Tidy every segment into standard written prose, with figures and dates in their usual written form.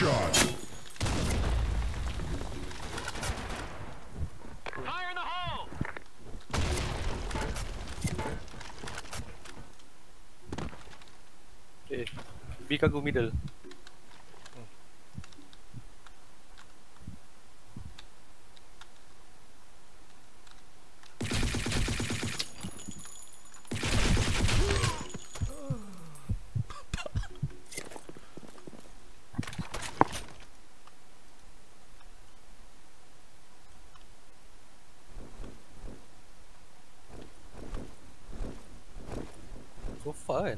Headshot. Fire in the hole. Hey, Bika go middle. So fun.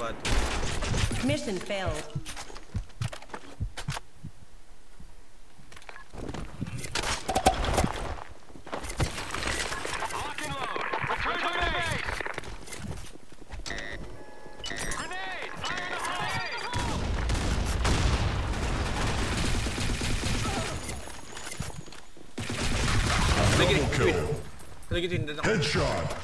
What? Mission failed. Lock and load. Return to base. Grenade! Fire in the hole! Double kill. Headshot.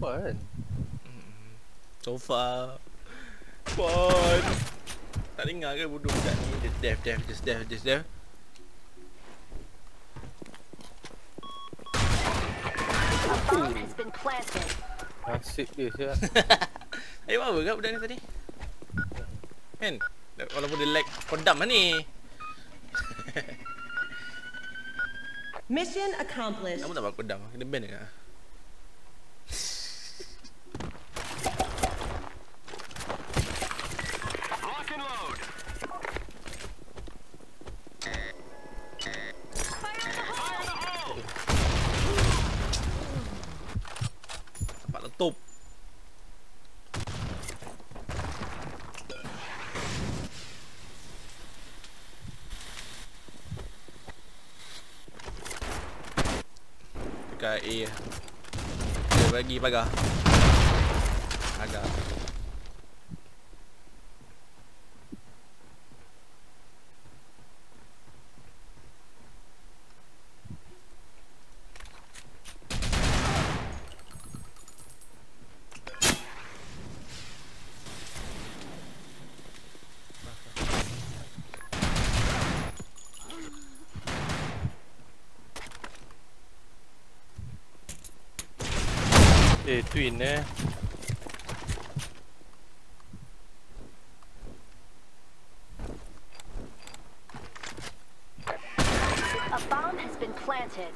Fun. So far. Fun. Tadi ngarai bodoh kat ni. Just death. A bomb has been planted. Asyik dia siap. Ayo apa kat budak ni tadi? Kan? Walaupun dia lag kodam lah ni. Mission accomplished. Kamu tak buat kodam lah. Kena ban dekat lah. Top. Dekat A dia bagi pagar twin eh. A bomb has been planted.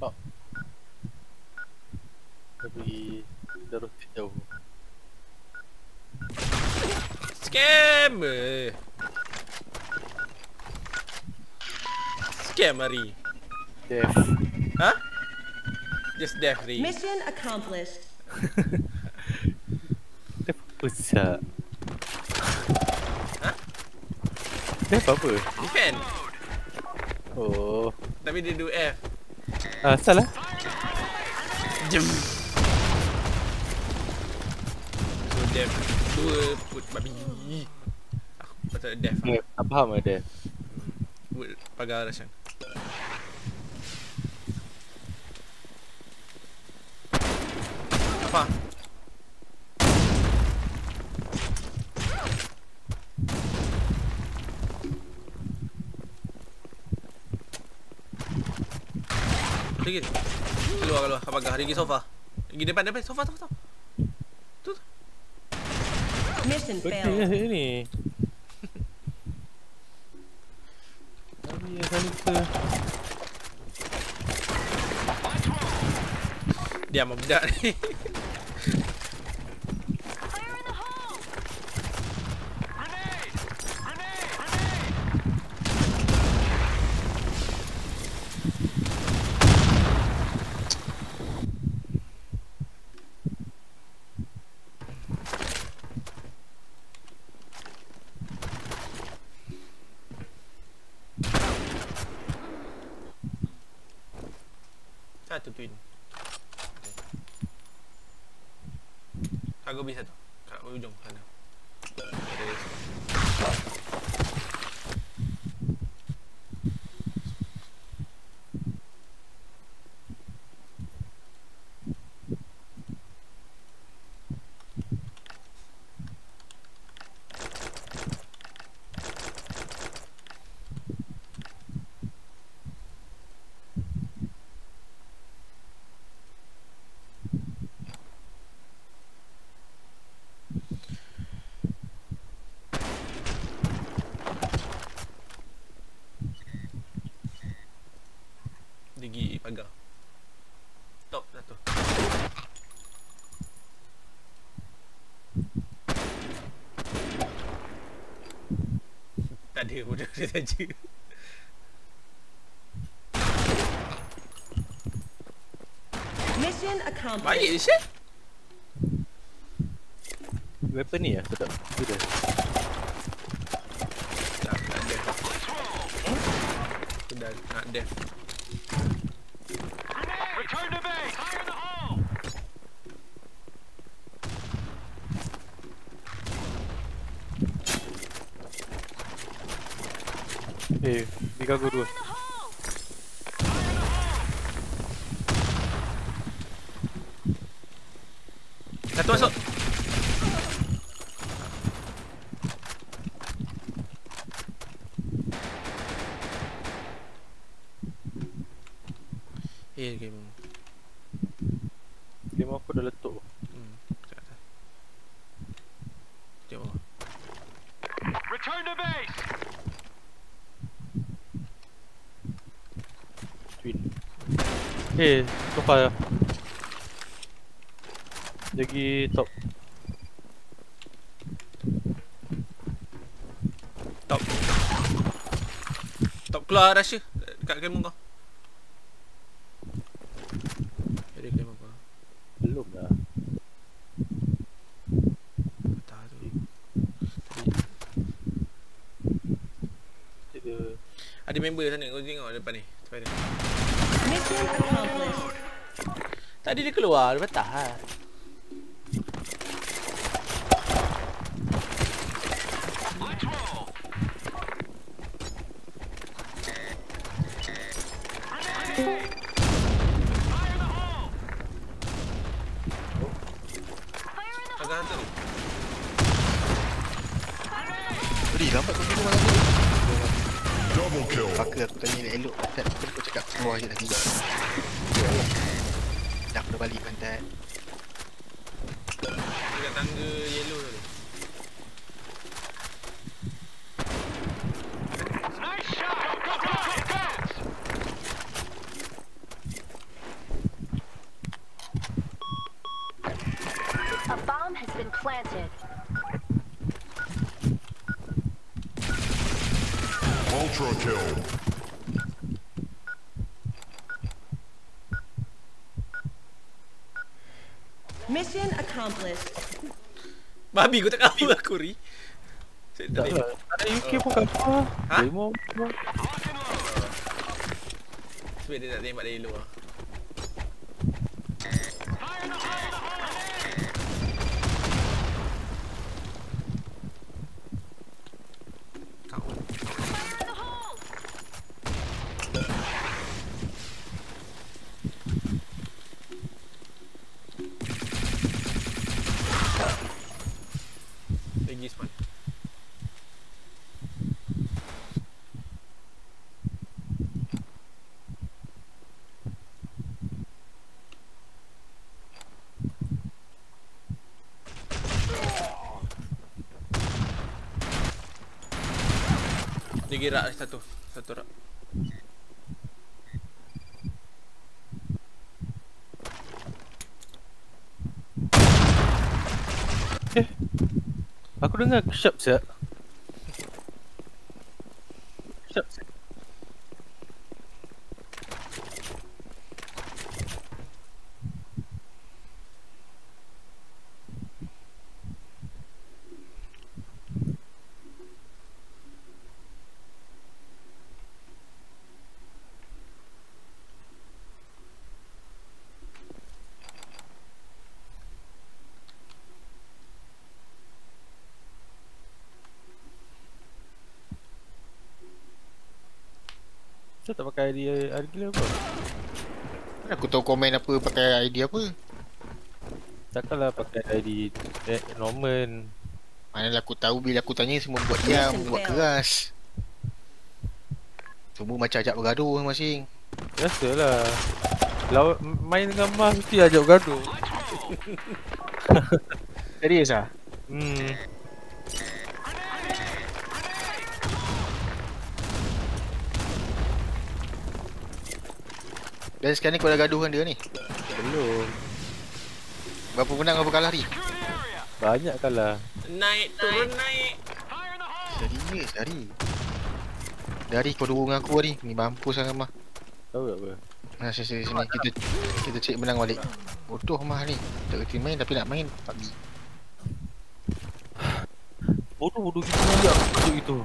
Oh. Tapi darut jauh. Scammery. Death. Huh? Just death. Mission accomplished. What's up? Huh? Death apa? Defend. Oh. Tapi dia do F. Salah. Jem. So death. Dua put babi. Aku patut death. Tak faham lah death. Buat pagar Rashan. Apa? Pergi. Keluar. Apa pagar? Pergi sofa. Pergi depan. Sofa. Tu. Mission failed. Ini. Kami akan ke. Dia mau bedak ni. Fire in the hole. Grenade. satu twin. Cargo B satu kat ujung sana. Gigi pagar top satu. Tak ada bodoh dia saja. Mission accomplished. Baik Syed. Weapon ni lah kau tak sudah. Nak death. Sudah nak death. Return to base! Fire in the hole! Hey, we got good work. Satu masuk! Eh, game aku dah letup. Kat atas. Jom. Return to base. Twin. Eh, sofa ya. Lagi top. Top. Top keluar Rasha kat game kau. Ada member sana, kau tengok depan ni. Depan ni. Tadi dia keluar, dia patah lah. Agak hantar ni. Beri, lambat kau tengok malam ni. Pakar aku tanya elok tak, aku cakap keluar je dah tiba. Dah kena balik pantat. Dekat tangga yellow tu. Nice shot. Go go go go. A bomb has been planted. Ultra kill. Mission accomplished. Babi aku tak tahu aku ri. Sedap. Ada UK pun apa? Demo. Sebab dia tak tembak dari luar. Lagi rak satu. Satu rak. Eh, aku dengar sharp siap. Sharp siap. Kenapa tak pakai idea Argila apa? Mana aku tahu komen apa pakai idea apa. Takkanlah pakai idea Norman. Manalah aku tahu bila aku tanya semua buat diam, buat keras. Semua macam ajak bergaduh masing-masing. Biasalah. Lawan main dengan Mas mesti ajak bergaduh. Serius ah? Dan sekarang ni kau dah gaduh kan dia ni? Belum. Berapa menang berapa kalah ni? Banyak kalah. Naik turun naik. Serius hari. Dari kau dulu dengan aku hari ni mampus lah mah. Tahu tak apa? Nah sini sini kita cek menang balik. Bodoh mah ni. Tak kerti main tapi nak main pagi. Bodoh-bodoh kita dia macam itu.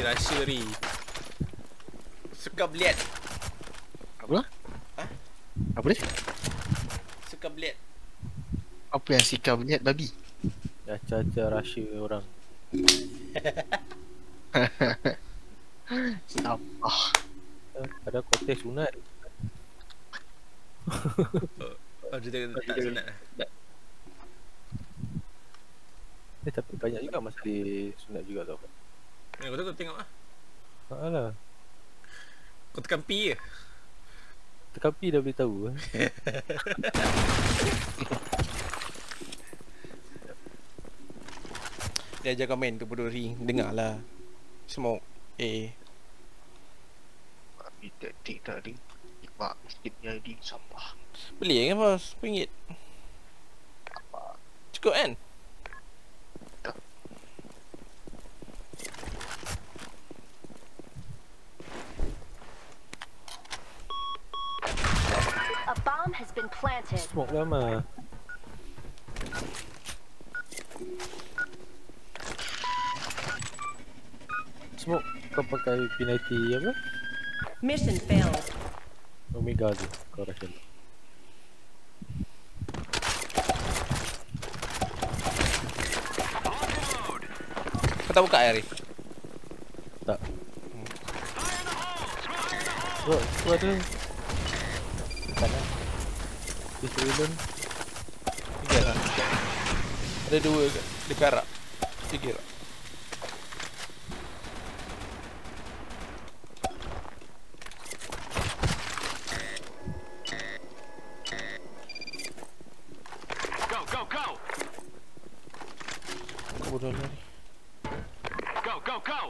Rasya ni suka beliat. Apa? Ha? Apa ni? Suka beliat. Apa yang suka beliat babi? Dah caca rasya orang. Apa? Ada kotek sunat. Ada tak sunat. Tapi banyak juga masih di sunat juga tau. Ni kau tu tengok ah. Taklah. Kau tekan P je. Tekan P dah boleh tahu. Dia ajar komen tu bodoh ring, dengarlah. Smoke. Tapi taktik tadi. Pak skip jadi sampah. Beli kan bos? RM1. Apa? Cukup kan? Has been planted. Smoke lama. Smoke kau pakai penalty apa? Mission failed. Oh my god, kau dah kena. Kau tak buka air ni? Tak. Oh, kau ada. Distribution. Tiga lah. Ada dua dekat rak. Tiga rak. Go go go. Bodoh ni. Go go go.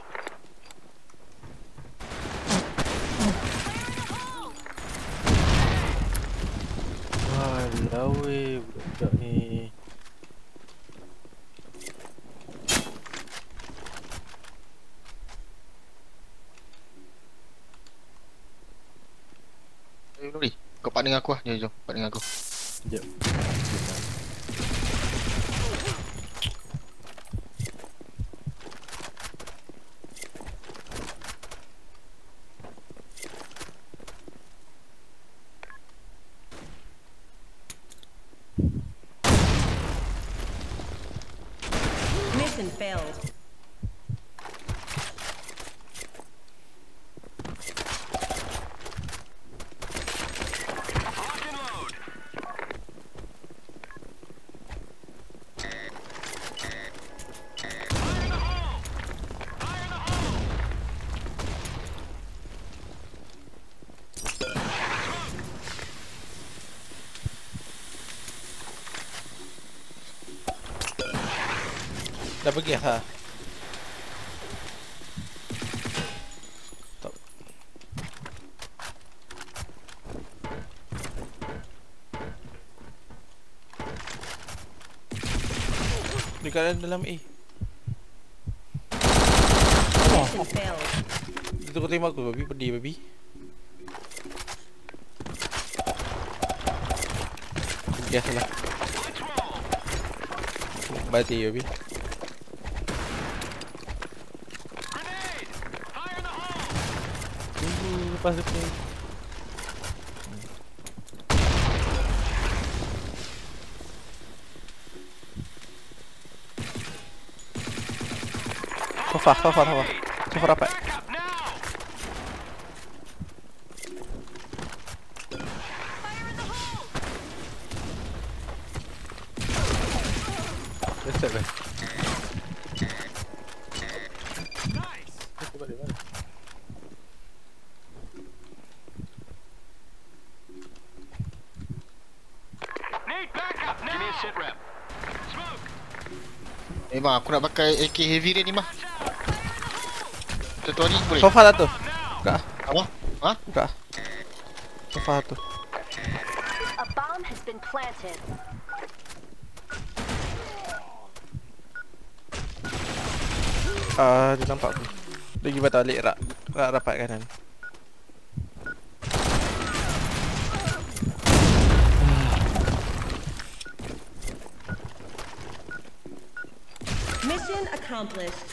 Alah weh, budak-budak ni. Nuri, kau partner dengan aku lah. Jom, partner dengan aku. Sekejap. Dah pergi ha. Stop. Dekat dalam A. Oh. Dia tu tembak aku babi pedih babi. Ya salah. Mati babi. Lepas tu play. Far. Só fora a pé. Esse é velho.今こればっかり駅ヘビ入れにま。Sofa da tu. Enggak. Apa? Hah? Enggak. Sofa tu. A bomb has been planted. Dia nampak tu. Lagi balik rak rapat kanan. Mission accomplished.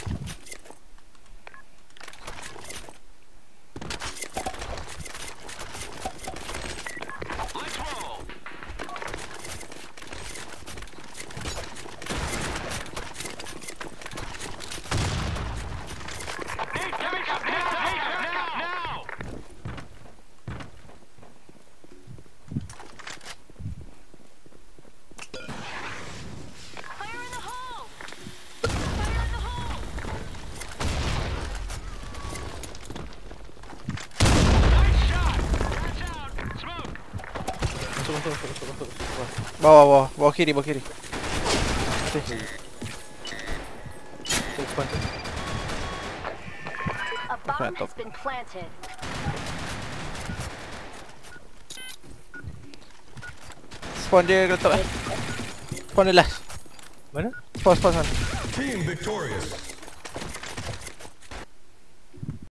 Bawa kiri. Mantap. Spawn dia letak. Spawn dia last. Mana? Spawn. Team victorious.